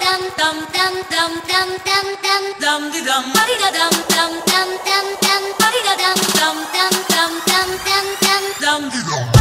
dum dum dum dum dum.